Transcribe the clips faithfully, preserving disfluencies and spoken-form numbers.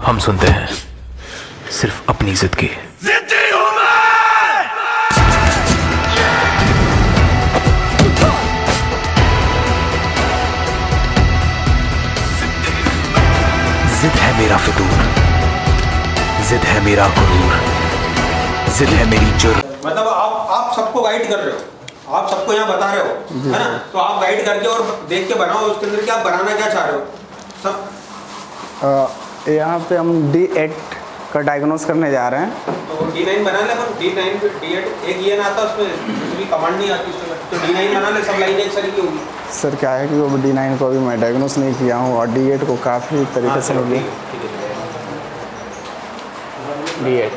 हम सुनते हैं सिर्फ अपनी जिद की। जिद है मेरा फितूर, जिद है मेरा गुरूर, जिद है मेरी जुर्म। मतलब आप आप सबको गाइड कर रहे हो, आप सबको यहाँ बता रहे हो, है ना? तो आप गाइड करके और देख के बनाओ उसके अंदर क्या बनाना क्या चाह रहे हो सब। यहाँ पे हम डी एट का डायग्नोस करने जा रहे हैं। तो डी नाइन बना ले, पर डी नाइन पे डी एट एक ये ना आता, उसमें कुछ भी कमांड नहीं आती उसमें, तो डी नाइन बना ले, सब लाइन एक सारी की होगी। सर क्या है कि वो डी नाइन को अभी मैं डायग्नोस नहीं किया हूँ और डी एट को काफ़ी तरीके से होगी। डी एट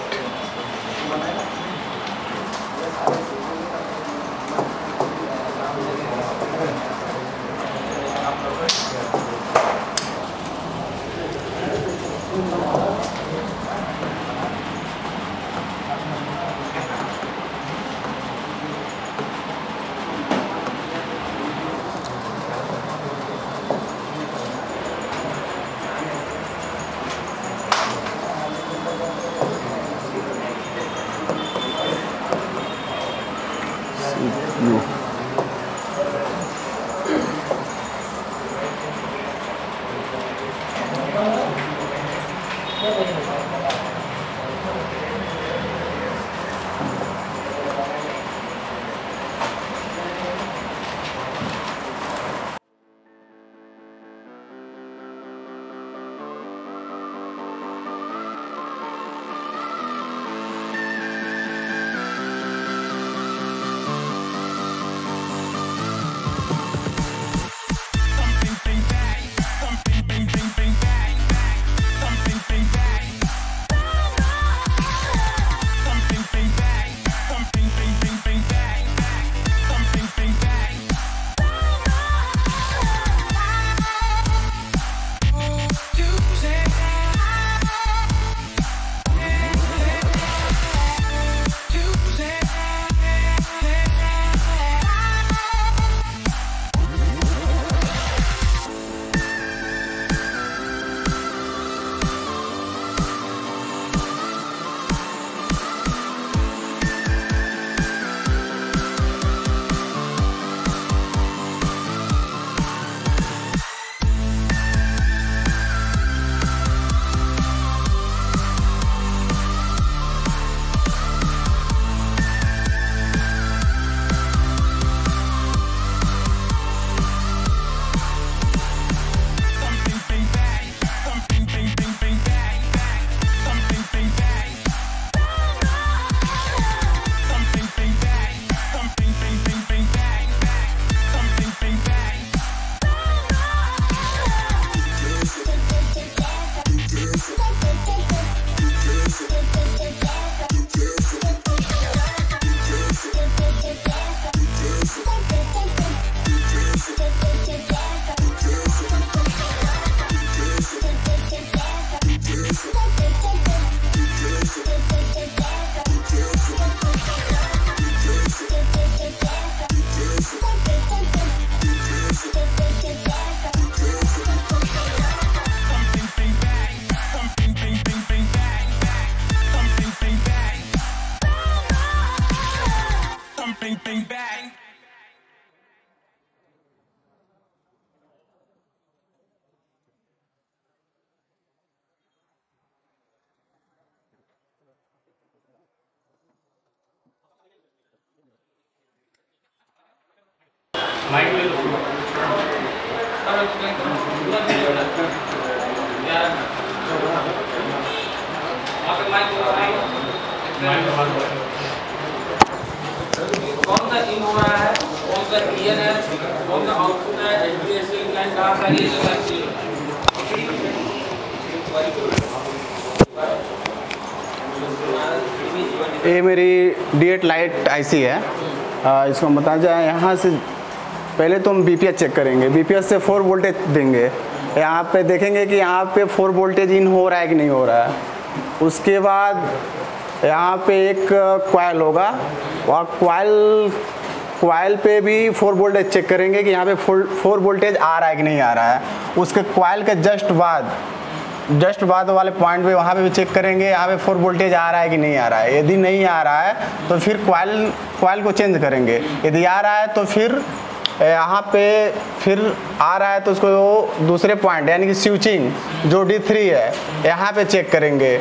ये मेरी डी एट लाइट आईसी है। आ, इसको हम बताना चाहें, यहाँ से पहले तो हम बीपीएस चेक करेंगे। बीपीएस से फोर वोल्टेज देंगे, यहाँ पे देखेंगे कि यहाँ पे फोर वोल्टेज इन हो रहा है कि नहीं हो रहा है। उसके बाद यहाँ पे एक क्वाइल होगा और क्वाइल क्वाइल पे भी फोर वोल्टेज चेक करेंगे कि यहाँ पे फोर फोर वोल्टेज आ रहा है कि नहीं आ रहा है। उसके क्वाइल के जस्ट बाद जस्ट बाद वाले पॉइंट पे वहाँ पे भी चेक करेंगे यहाँ पे फोर वोल्टेज आ रहा है कि नहीं आ रहा है। यदि नहीं आ रहा है तो फिर कॉइल कॉइल को चेंज करेंगे, यदि आ रहा है तो फिर यहाँ पे फिर आ रहा है तो उसको दूसरे पॉइंट यानी कि स्विचिंग जो डी थ्री है यहाँ पे चेक करेंगे।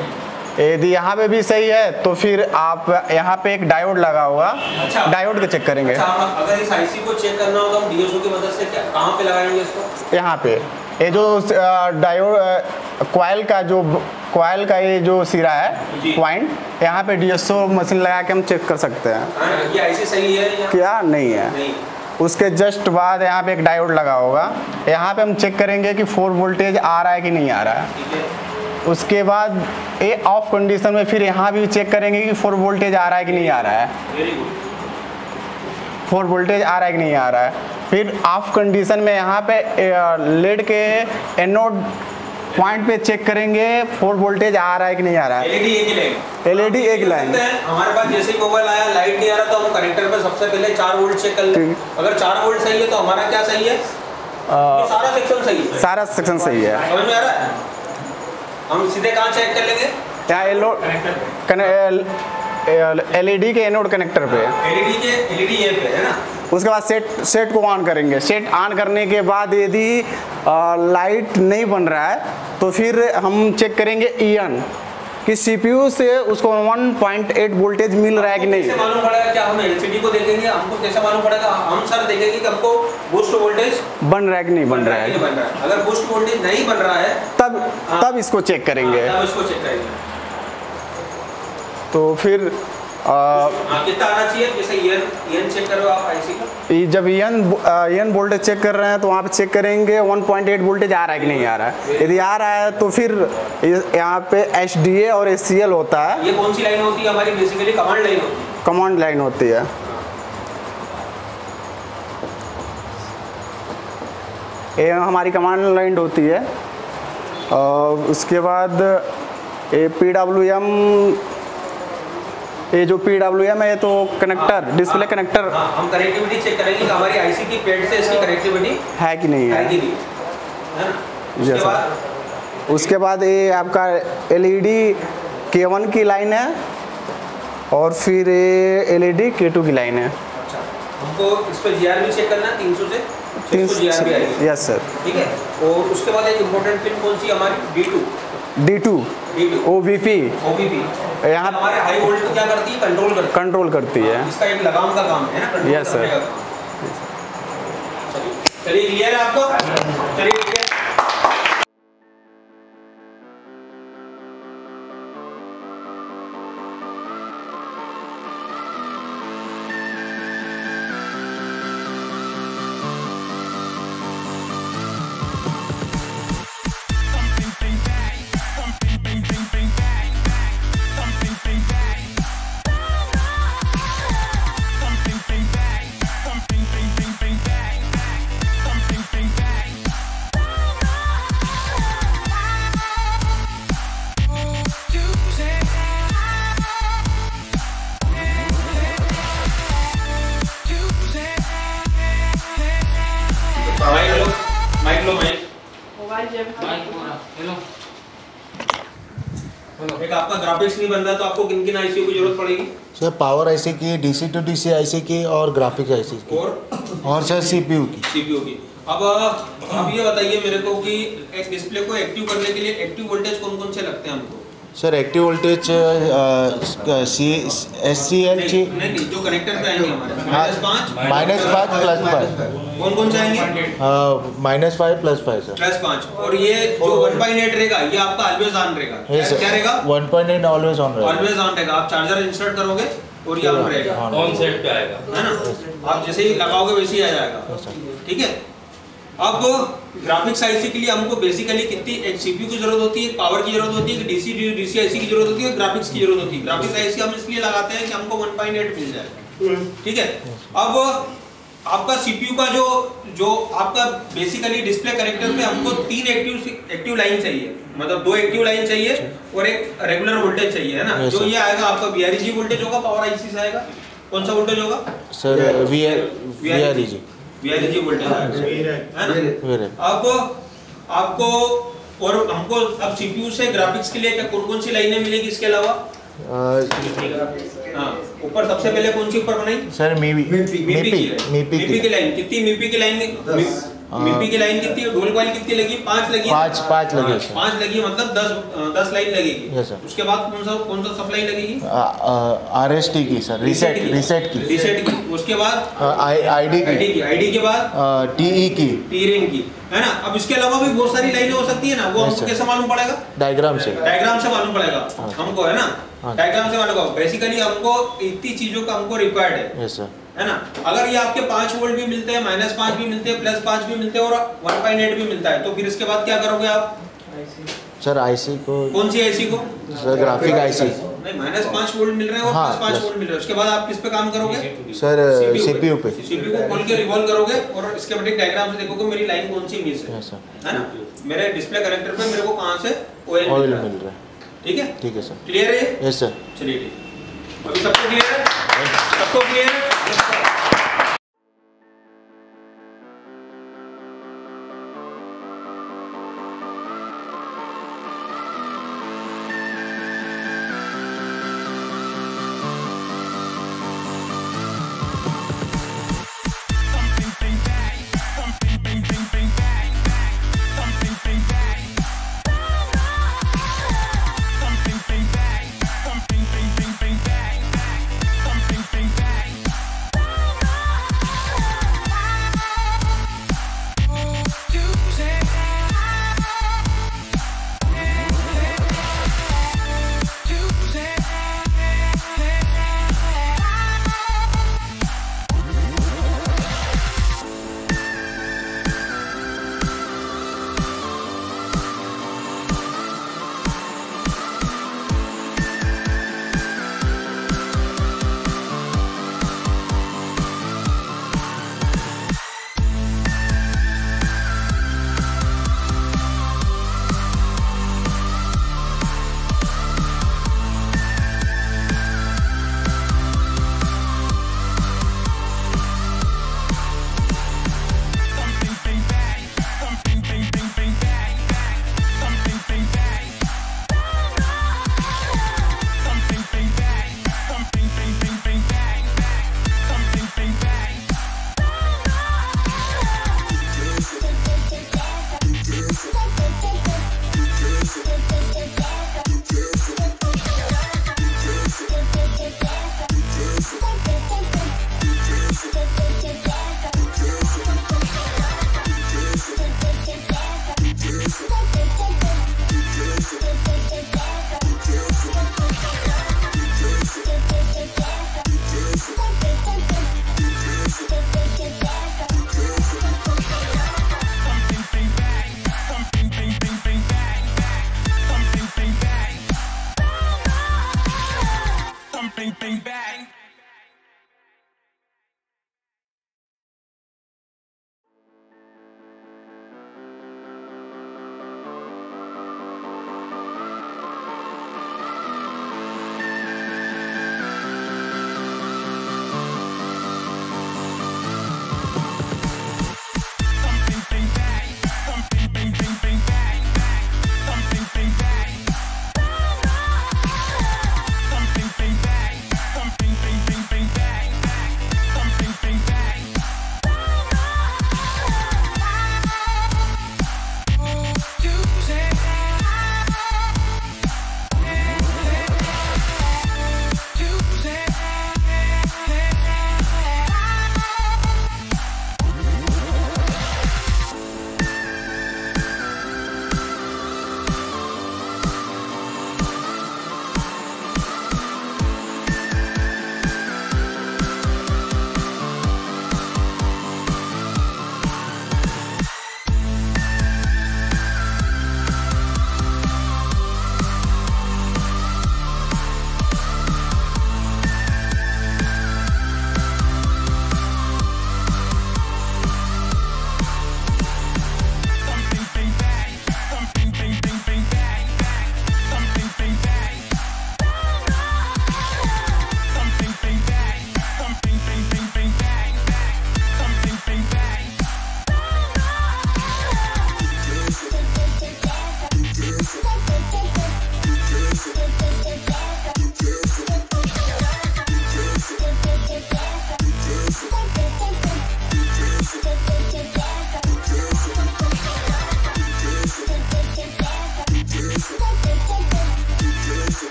यदि यहाँ पे भी सही है तो फिर आप यहाँ पे एक डायोड लगा होगा, अच्छा, डायोड को चेक करेंगे। अच्छा, अगर इस आईसी को चेक करना होगा हम डीएसओ की मदद से कहाँ पे लगाएंगे इसको? यहाँ पे ये जो डायोड कॉइल का जो कॉइल का ये जो सिरा है पॉइंट यहाँ पे डीएसओ मशीन लगा के हम चेक कर सकते हैं ये आईसी सही है क्या नहीं है। नहीं। उसके जस्ट बाद यहाँ पे एक डायोड लगा होगा, यहाँ पे हम चेक करेंगे कि फोर वोल्टेज आ रहा है कि नहीं आ रहा है। उसके बाद ये ऑफ कंडीशन में फिर यहाँ भी चेक करेंगे कि फोर वोल्टेज आ रहा है कि नहीं आ रहा है, फोर वोल्टेज आ रहा है कि नहीं आ रहा है। फिर ऑफ कंडीशन में यहाँ पे लेड के एनोड पॉइंट पे चेक करेंगे फोर वोल्टेज आ रहा है कि नहीं आ रहा है। एलईडी एक लाइन, एलईडी एक लाइन हमारे पास जैसे ही मोबाइल आया लाइट नहीं आ रहा तो हम कनेक्टर पे सबसे पहले चार वोल्ट चेक कर लें, अगर चार वोल्ट सही है तो हमारा क्या सही है, सारा सेक्शन सही है, सारा सेक्शन सही है। समझ में आ रहा है, हम सीधे कहाँ चेक कर लेंगे? यहाँ एलईडी के एनोड कनेक्टर पे, एलईडी के एलईडी ये पे है ना। उसके बाद सेट सेट को ऑन करेंगे, सेट ऑन करने के बाद यदि लाइट नहीं बन रहा है तो फिर हम चेक करेंगे ईएन कि सीपीयू से उसको वन पॉइंट एट वोल्टेज मिल रहा है कि नहीं। कैसे मालूम पड़ेगा क्या हम एलसीडी को देखेंगे, हमको कैसे मालूम पड़ेगा? हम सर देखेंगे कि हमको बूस्ट वोल्टेज बन रहा है कि नहीं बन रहा है। अगर बूस्ट वोल्टेज नहीं बन रहा है तब तब इसको चेक करेंगे, तब इसको चेक करेंगे। तो फिर कितना आना चाहिए जैसे ईएन चेक करो आप आईसी का, जब ईएन ईएन वोल्टेज चेक कर रहे हैं तो वहाँ पे चेक करेंगे वन पॉइंट एट वोल्टेज आ रहा है कि नहीं आ रहा है। यदि आ रहा है तो फिर यहाँ पे एसडीए और एससीएल होता है। ये कौन सी लाइन होती है हमारी? बेसिकली कमांड लाइन होती है, कमांड लाइन होती है। ये हमारी कमांड लाइन होती है। और उसके बाद ये पीडब्ल्यूएम, ये जो पीडब्ल्यूएम है ये तो कनेक्टर डिस्प्ले कनेक्टर, हम कनेक्टिविटी चेक करेंगे हमारी आईसी की पैड से इसकी कनेक्टिविटी है कि नहीं है, है कि नहीं है। उसके बाद ये आपका एलईडी के वन की लाइन है और फिर ये एलईडी के टू की लाइन है। अच्छा, हमको इस पे जीआर भी चेक करना है तीन सौ से तीन सौ जीआर भी आएगी। यस सर, ठीक है। और उसके बाद एक इंपॉर्टेंट पिन कौन सी हमारी? D two D two OVP OVP यहाँ हमारे हाई वोल्टेज क्या करती है? कंट्रोल करती है, कंट्रोल करती है। इसका एक लगाम का काम है ना। यस सर, चलिए क्लियर है आपको, चलिए ठीक है। नहीं बन रहा तो आपको किन किन आईसी की जरूरत पड़ेगी? सर पावर आईसी की, डीसी टू डीसी आईसी की और ग्राफिक्स आईसी की और और सर सीपीयू की सीपीयू की। अब आप ये बताइए मेरे को कि एक डिस्प्ले को एक्टिव करने के लिए एक्टिव वोल्टेज कौन कौन से लगते हैं हमको? सर एक्टिव वोल्टेज सी एससीएल नहीं, जो कनेक्टर पे आएंगे हमारे माइनस पाँच प्लस पाँच। कौन कौन से आएंगे? Minus five plus five sir plus पाँच। और ये जो वन पॉइंट एट रहेगा ये आपका ऑलवेज ऑन रहेगा, क्या रहेगा? One point eight always on रहेगा, ऑलवेज ऑन रहेगा। आप चार्जर इंसर्ट करोगे और ये ऑन रहेगा, ऑन सेट पे आएगा, है ना। आप जैसे ही लगाओगे वैसे ही आ जाएगा, ठीक है। अब ग्राफिक्स आईसी के लिए हमको बेसिकली कितनी एक सीपीयू की जरूरत होती है, एक पावर की जरूरत होती है, डीसी डीसी आईसी की जरूरत होती है, ग्राफिक्स की जरूरत होती है। ग्राफिक्स आईसी हम इसलिए लगाते हैं कि हमको वन पॉइंट एट मिल जाए, ठीक है। अब आपका सीपीयू का जो जो आपका बेसिकली डिस्प्ले कनेक्टर पे हमको तीन एक्टिव एक्टिव लाइन चाहिए, मतलब दो एक्टिव लाइन चाहिए और एक रेगुलर वोल्टेज चाहिए, है ना। जो ये आएगा आपका वीआरजी वोल्टेज होगा, पावर आईसी से आएगा। कौन सा वोल्टेज होगा सर? वीआरजी वोल्टेज। अब आपको और हमको अब सीपीयू से ग्राफिक्स के लिए क्या कौन सी लाइनें मिलेगी इसके अलावा? हाँ, ऊपर सबसे पहले कौन सी ऊपर बनाई सर? मीपी मीपी की लाइन कितनी? मीपी की लाइन मीपी की लाइन कितनी? ढोल वाली कितनी लगी? पांच लगी पांच पांच लगी पांच लगी मतलब दस दस लाइन लगेगी। उसके बाद कौन सा कौन सा सब लाइन लगेगी? आरएसटी की सर, रीसेट रीसेट की रीसेट की उसके बाद आईडी की आईडी के बाद टीई की टी रिंग की, है ना। अब इसके अलावा भी बहुत सारी लाइनें हो सकती है ना, वो हमको कैसे मालूम पड़ेगा? डायग्राम से डायग्राम से मालूम पड़ेगा हमको, है ना। डायग्राम से मालूम होगा बेसिकली हमको इतनी चीजों का हमको रिक्वायर्ड है, है ना। अगर ये आपके पांच वोल्ट भी मिलते हैं, माइनस पांच भी मिलते हैं, प्लस पांच भी मिलते हैं और वन पॉइंट एट भी मिलता है, तो फिर इसके बाद क्या करोगे आप सर? आईसी को कौन सी आईसी को सर? Graphic IC. नहीं, माइनस पांच वोल्ट मिल रहे हैं और प्लस पांच वोल्ट मिल रहे हैं, उसके बाद आप किस पे काम करोगे सर? सीपीयू पे। सीपीयू को खोल के रिवॉल्व करोगे और इसके बटे डायग्राम से देखोगे मेरी लाइन कौन सी मिस है, है ना। मेरे डिस्प्ले कनेक्टर पे मेरे को कहां से ऑयल मिल रहा है, ठीक है ठीक है सर। क्लियर है? Yes sir. चलिए ठीक, अभी सबको क्लियर है? सबको क्लियर है।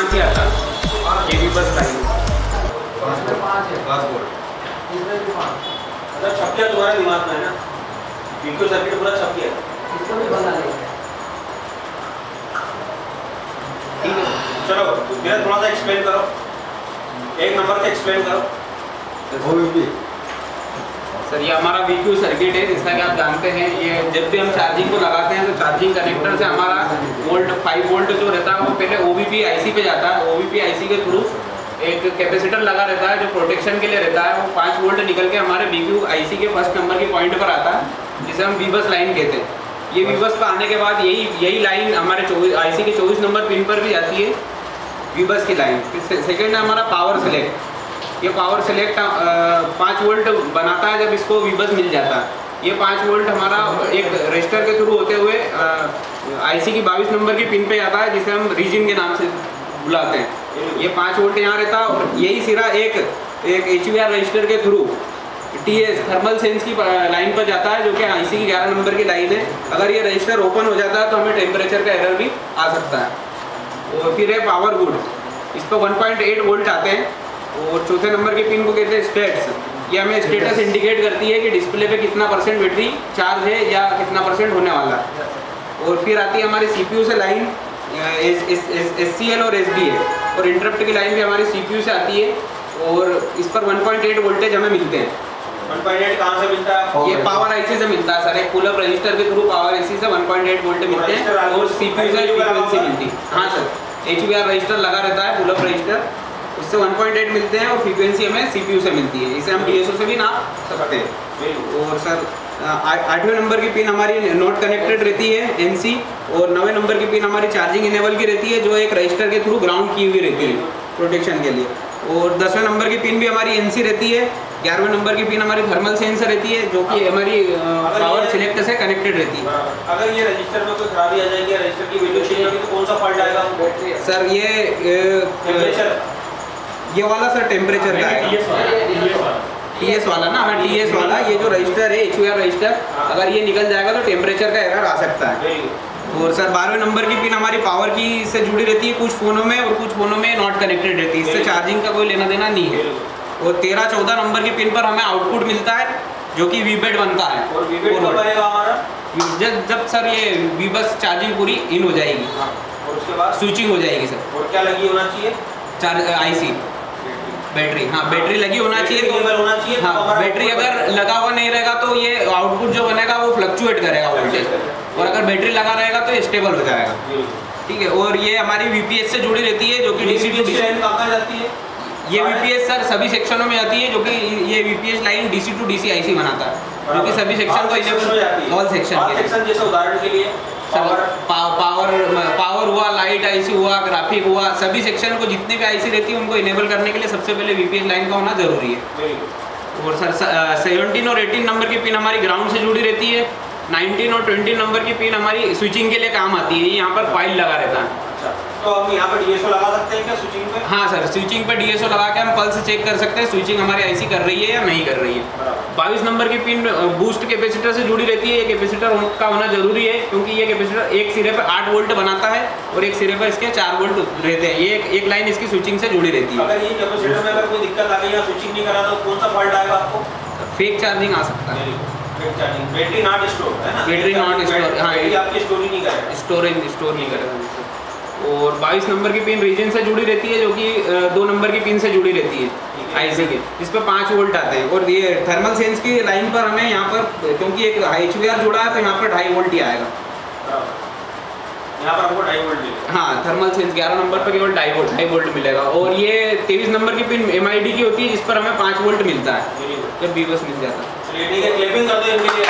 पाँच ही आता है ये Vbus का ही मतलब छपकिया दोबारा निवारना है ना, बीक्यू सर्किट पूरा छपकिया ठीक है। चलो मेरा थोड़ा सा एक्सप्लेन करो, एक नंबर से एक्सप्लेन करो ओवीपी। सर ये हमारा बीक्यू सर्किट है जिसका कि आप जानते हैं, ये जब भी हम चार्जिंग को लगाते हैं तो चार्जिंग कनेक्टर से हमारा वोल्ट फाइव वोल्ट जो रहता है वो पहले ओवीपी आईसी पे जाता है। ओवीपी आईसी के थ्रू एक कैपेसिटर लगा रहता है जो प्रोटेक्शन के लिए रहता है, वो पाँच वोल्ट निकल के हमारे बीक्यू आईसी के फर्स्ट नंबर के पॉइंट पर आता है जिसे हम Vbus लाइन कहते हैं। ये Vbus पर आने के बाद यही यही लाइन हमारे चौबीस आईसी के चौबीस नंबर पिन पर भी जाती है Vbus की लाइन। फिर सेकेंड है हमारा पावर सेलेक्ट, ये पावर सेलेक्ट पाँच वोल्ट बनाता है जब इसको Vbus मिल जाता है। ये पाँच वोल्ट हमारा एक रजिस्टर के थ्रू होते हुए आईसी की बाईस नंबर की पिन पर जाता है जिसे हम रीजन के नाम से बुलाते हैं। ये पाँच वोल्ट यहाँ रहता है और यही सिरा एक एक एच वी आर रजिस्टर के through T S thermal sense की लाइन पर जाता है जो कि आईसी की ग्यारह नंबर की लाइन है। अगर ये रजिस्टर ओपन हो जाता है तो हमें टेम्परेचर का एरर भी आ सकता है। और फिर है पावर गुड, इस पर वन पॉइंट एट वोल्ट आते हैं और चौथे नंबर की पिन को कहते हैं स्टेट्स। ये हमें स्टेटस इंडिकेट करती है कि डिस्प्ले पर कितना परसेंट बैटरी चार्ज है या कितना परसेंट होने वाला है। और फिर आती है हमारे सी पी यू से लाइन एस सी एल और एस डी ए, और इंटरप्ट की लाइन भी हमारे सीपीयू से आती है और इस पर वन पॉइंट एट वोल्टेज हमें मिलते हैं। वन पॉइंट एट कहाँ से मिलता है? ये पावर आईसी से मिलता है सर, एक पुल अप रजिस्टर के थ्रू पावर आईसी से वन पॉइंट एट वोल्ट मिलते हैं और सीपीयू से फ्रीक्वेंसी मिलती है। हाँ sir, H V R register लगा रहता है पुल अप रजिस्टर, उससे वन पॉइंट एट मिलते हैं और फ्रीक्वेंसी हमें सीपीयू से मिलती है। इसे हम डी एस ओ से भी नाप सकते हैं। और सर आठवें नंबर की पिन हमारी नॉट कनेक्टेड रहती है एन सी, और नवे नंबर की पिन हमारी चार्जिंग इनेबल की रहती है जो एक रजिस्टर के थ्रू ग्राउंड की हुई रहती है प्रोटेक्शन के लिए। और दसवें नंबर की पिन भी हमारी एन सी रहती है। ग्यारहवें नंबर की पिन हमारी थर्मल सेंसर रहती है जो कि हमारी पावर सिलेक्टर से कनेक्टेड रहती है। अगर ये रजिस्टर में कोई खराबी आ जाएगी, रजिस्टर की वैल्यू चेंज होगी तो कौन सा फॉल्ट आएगा? सर ये ये वाला सर टेम्परेचर का है, टी एस वाला ना, हाँ टी एस वाला, ये जो रजिस्टर है एच वी आर रजिस्टर, अगर ये निकल जाएगा तो टेम्परेचर का एरर आ सकता है। और सर बारहवें नंबर की पिन हमारी पावर की से जुड़ी रहती है, कुछ फ़ोनों में और कुछ फ़ोनों में नॉट कनेक्टेड रहती है, इससे चार्जिंग का कोई लेना देना नहीं है। और तेरह चौदह नंबर की पिन पर हमें आउटपुट मिलता है जो कि वीपैड बनता है। और वीपैड कब आएगा हमारा? जब जब सर ये Vbus चार्जिंग पूरी इन हो जाएगी और उसके बाद स्विचिंग हो जाएगी सर। और क्या लगी होना चाहिए? चार्ज आई सी बैटरी, हाँ बैटरी लगी होना चाहिए तो होना चाहिए हाँ बैटरी अगर लगा हुआ नहीं रहेगा तो ये आउटपुट जो बनेगा वो फ्लक्चुएट करेगा वोल्टेज, और अगर बैटरी लगा रहेगा तो ये स्टेबल हो जाएगा ठीक है। और ये हमारी वी पी एस से जुड़ी रहती है जो कि D C to D C कहाँ जाती है? ये वी पी एस सर सभी सेक्शनों में जाती है जो कि ये V P S line D C to D C I C बनाता है जो कि सभी सेक्शन को इनेबल ऑल सेक्शन। जैसे उदाहरण के लिए पावर पावर पावर हुआ, लाइट आईसी हुआ, ग्राफिक हुआ, सभी सेक्शन को जितने भी आईसी रहती है उनको इनेबल करने के लिए सबसे पहले वी पी एस लाइन का होना जरूरी है। और सर सेवनटीन और एटीन नंबर की पिन हमारी ग्राउंड से जुड़ी रहती है। नाइनटीन और ट्वेंटी नंबर की पिन हमारी स्विचिंग के लिए काम आती है, यहाँ पर फाइल लगा रहता है। अच्छा, तो हम यहाँ पर डी एस ओ लगा सकते हैं क्या स्विचिंग पर? हाँ सर, स्विचिंग पर डी एस ओ लगा के हम पल्स चेक कर सकते हैं स्विचिंग हमारी आईसी कर रही है या नहीं कर रही है। बाईस नंबर की पिन बूस्ट कैपेसिटर से जुड़ी रहती है। ये कैपेसिटर का होना जरूरी है क्योंकि ये कैपेसिटर एक सिरे पर आठ वोल्ट बनाता है और एक सिरे पर इसके चार वोल्ट रहते हैं। ये एक लाइन इसकी स्विचिंग से जुड़ी रहती है। अगर ये कैपेसिटर में अगर कोई दिक्कत आ गई या स्विचिंग नहीं करा तो कौन सा फॉल्ट आएगा आपको? फेक चार्जिंग आ सकता है। बैटरी नॉट स्टोर है ना, बैटरी नॉट स्टोर, हाँ आपकी स्टोर नहीं करेगा, स्टोरेज स्टोर नहीं करेगा। और बाईस नंबर की पिन रीजन से जुड़ी रहती है जो कि दो नंबर की पिन से जुड़ी रहती है आईसी के, इस पर पाँच वोल्ट आते हैं। और ये थर्मल सेंस की लाइन पर हमें यहाँ पर क्योंकि एक एच वी आर जुड़ा है तो यहाँ पर ढाई वोल्ट ही आएगा, यहाँ पर हमको ढाई वोल्ट मिलेगा। हाँ थर्मल सेंस ग्यारह नंबर पर केवल ढाई वोल्ट ढाई वोल्ट मिलेगा। और ये तेईस नंबर की पिन एम आई डी की होती है जिस पर हमें पाँच वोल्ट मिलता है जब Vbus मिल जाता है। ठीक है, क्लैपिंग कर दो इनके लिए।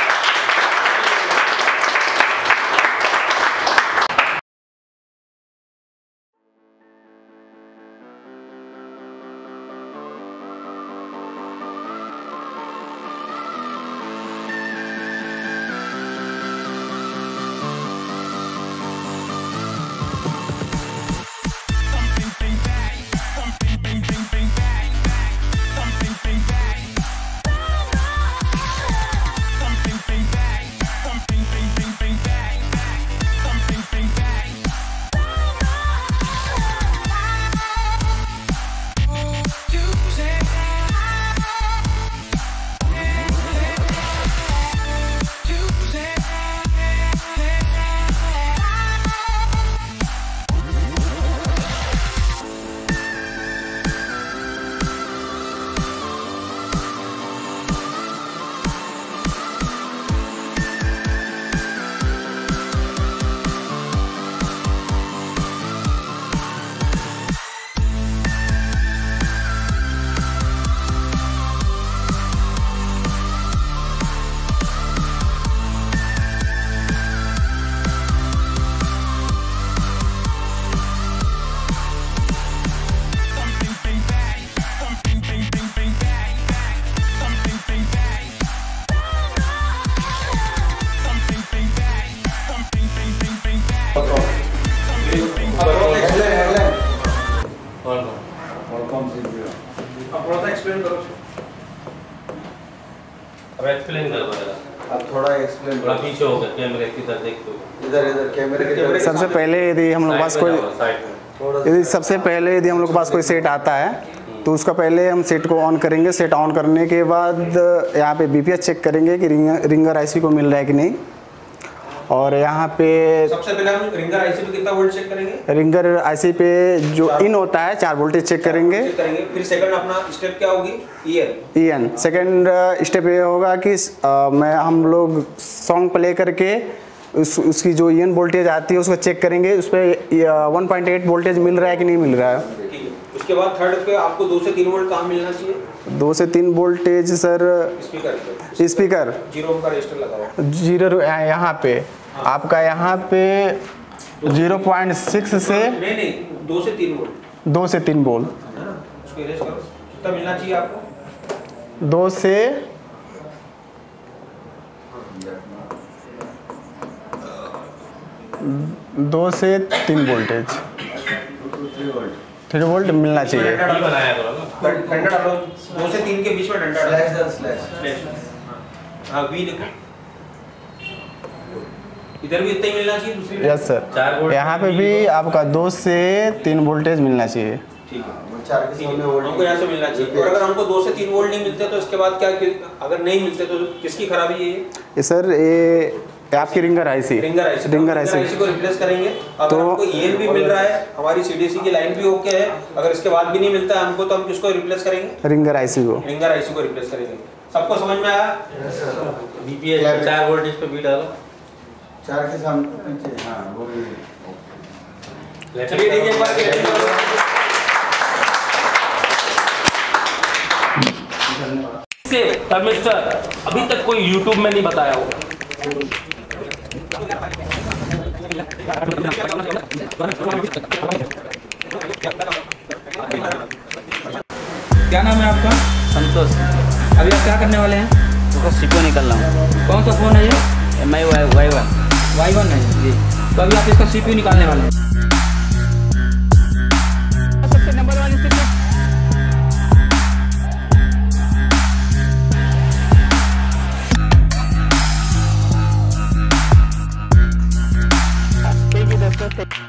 एक्सप्लेन करवाया। अब थोड़ा एक्सप्लेन थोड़ा पीछे होगा कैमरे की तरफ देखते हो। इधर इधर कैमरे की सबसे पहले यदि हम लोग पास कोई यदि सबसे पहले यदि हम लोग पास कोई सेट आता है तो उसका पहले हम सेट को ऑन करेंगे। सेट ऑन करने के बाद यहाँ पे बीपीएस चेक करेंगे कि रिंगर, रिंगर आईसी को मिल रहा है कि नहीं। और यहाँ पे सबसे पहले हम रिंगर आईसी पे कितना वोल्ट चेक करेंगे। रिंगर आईसी पे जो इन होता है चार वोल्टेज चेक करेंगे। फिर सेकंड अपना स्टेप क्या होगी, ईएन ईएन सेकंड स्टेप ये होगा कि आ, मैं हम लोग सॉन्ग प्ले करके उस उसकी जो ईएन वोल्टेज आती है उसको चेक करेंगे। उस पर वन पॉइंट एट वोल्टेज मिल रहा है कि नहीं मिल रहा है। उसके बाद थर्ड पे आपको दो से तीन वोल्ट कहाँ मिलना चाहिए। दो से तीन voltage sir speaker speaker zero का रजिस्टर लगाओ। जीरो यहाँ पे आपका यहाँ पे जीरो पॉइंट सिक्स से नहीं नहीं दो से तीन वोल्ट दो से तीन वोल्ट कितना मिलना चाहिए आपको। दो से दो से तीन वोल्टेज थ्री वोल्ट मिलना चाहिए। दो से तीन के बीच में डंडा इधर भी इतना मिलना चाहिए। दूसरी यस सर यहाँ पे भी आपका दो से तीन वोल्टेज मिलना चाहिए। ठीक है चार के सामने वोल्ट हमको यहाँ से मिलना चाहिए। और अगर हमको दो से तीन वोल्ट नहीं मिलते तो इसके बाद क्या, अगर नहीं मिलते तो किसकी खराबी है ये सर। ये आपकी ringer IC ringer IC ringer IC को रिप्लेस करेंगे। अगर हमको ईएन भी मिल रहा है, हमारी सीडीसी की लाइन भी ओके है, अगर इसके बाद भी नहीं मिलता है हमको तो हम किसको रिप्लेस करेंगे, रिंगर आईसी को रिंगर आईसी को रिप्लेस करेंगे। सबको समझ में आया। बीपीएस चार वोल्टेज पे भी डालो चार के सामने पीछे। हाँ वो भी चलिए ठीक है एक बार के सर मिस्टर अभी तक कोई YouTube में नहीं बताया होगा। क्या नाम है आपका? संतोष। अभी आप क्या करने वाले हैं? उसका सीपीयू निकालना है। कौन सा फोन है ये? M I Y one Y one है जी। तो अभी आप इसका सीपीयू निकालने वाले हैं। सबसे नंबर वाली सीपीयू